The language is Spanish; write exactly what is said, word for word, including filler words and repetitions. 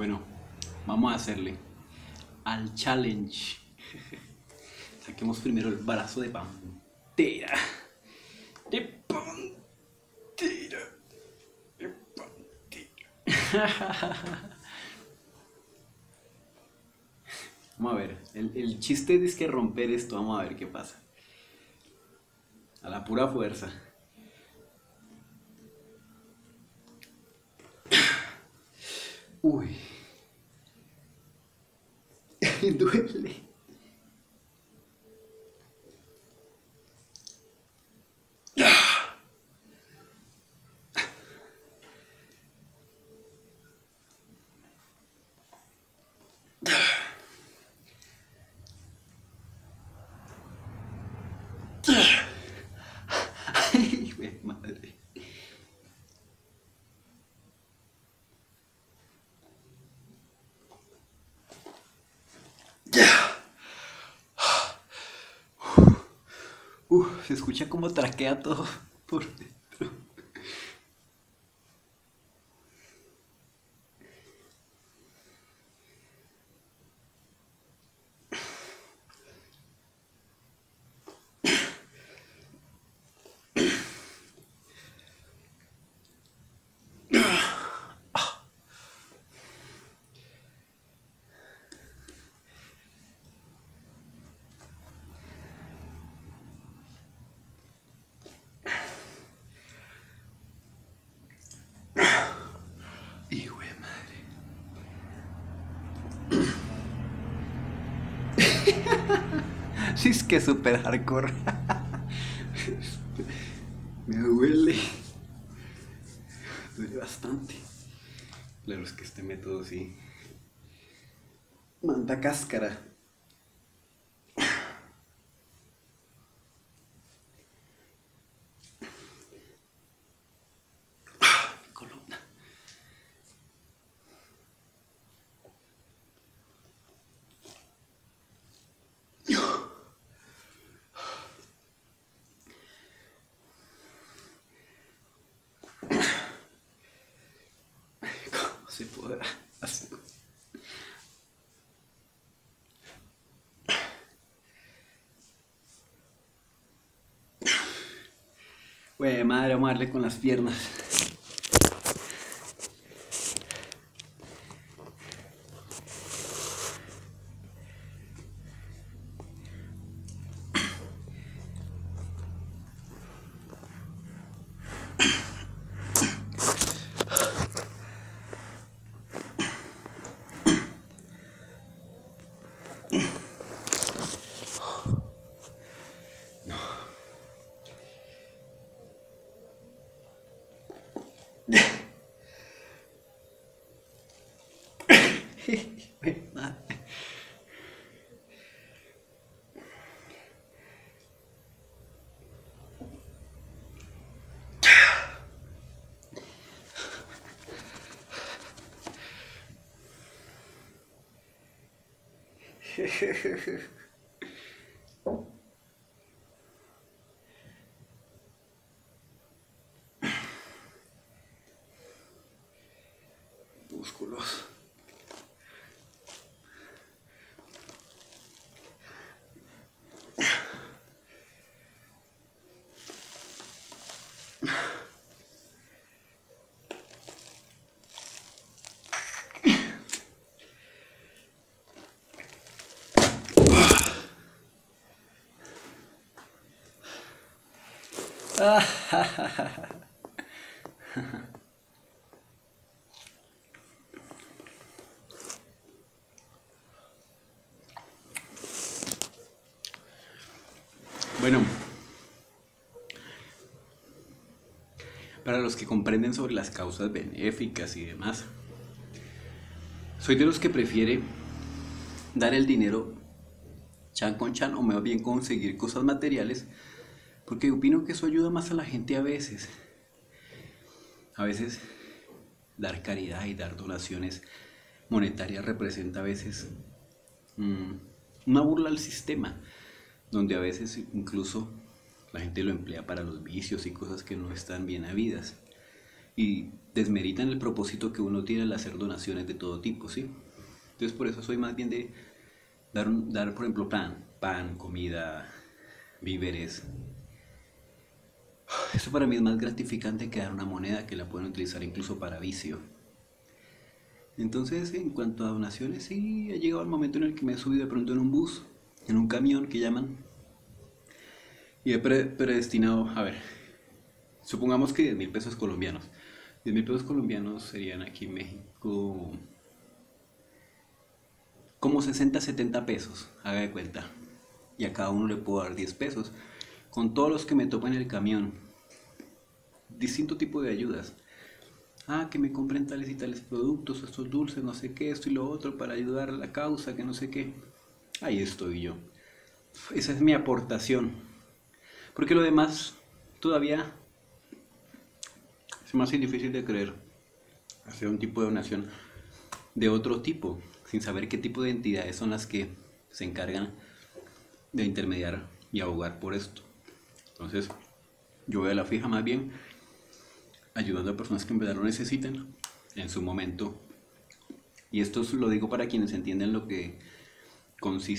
Bueno, vamos a hacerle al challenge. Saquemos primero el brazo de pantera. De pantera. De pantera. Vamos a ver, el, el chiste es que romper esto, vamos a ver qué pasa. A la pura fuerza. Uy. Duele. Madre. Ya. Uh, se escucha como traquea todo por dentro. Si es que super hardcore. Me duele. Duele bastante. Claro, es que este método sí manda cáscara. Se podrá hacer. Güey, madre, vamos a darle con las piernas. Músculos. Ah, ja, ja, ja. Bueno, para los que comprenden sobre las causas benéficas y demás, soy de los que prefiere dar el dinero chan con chan o mejor bien conseguir cosas materiales, porque opino que eso ayuda más a la gente a veces. A veces dar caridad y dar donaciones monetarias representa a veces mmm, una burla al sistema, donde a veces incluso la gente lo emplea para los vicios y cosas que no están bien habidas. y desmeritan el propósito que uno tiene al hacer donaciones de todo tipo, ¿sí? Entonces por eso soy más bien de dar, un, dar por ejemplo, pan, pan, comida, víveres. Eso para mí es más gratificante que dar una moneda que la pueden utilizar incluso para vicio. Entonces, en cuanto a donaciones, sí, ha llegado el momento en el que me he subido de pronto en un bus, en un camión que llaman, y he pre predestinado, a ver, supongamos que diez mil pesos colombianos. diez mil pesos colombianos serían aquí en México como sesenta, setenta pesos, haga de cuenta. Y a cada uno le puedo dar diez pesos. Con todos los que me topan en el camión, distinto tipo de ayudas. Ah, que me compren tales y tales productos, estos dulces, no sé qué, esto y lo otro, para ayudar a la causa, que no sé qué. Ahí estoy yo. Esa es mi aportación. Porque lo demás todavía es más difícil de creer. Hacer un tipo de donación de otro tipo, sin saber qué tipo de entidades son las que se encargan de intermediar y abogar por esto. Entonces, yo voy a la fija más bien ayudando a personas que en verdad lo necesitan en su momento. Y esto lo digo para quienes entienden lo que consiste.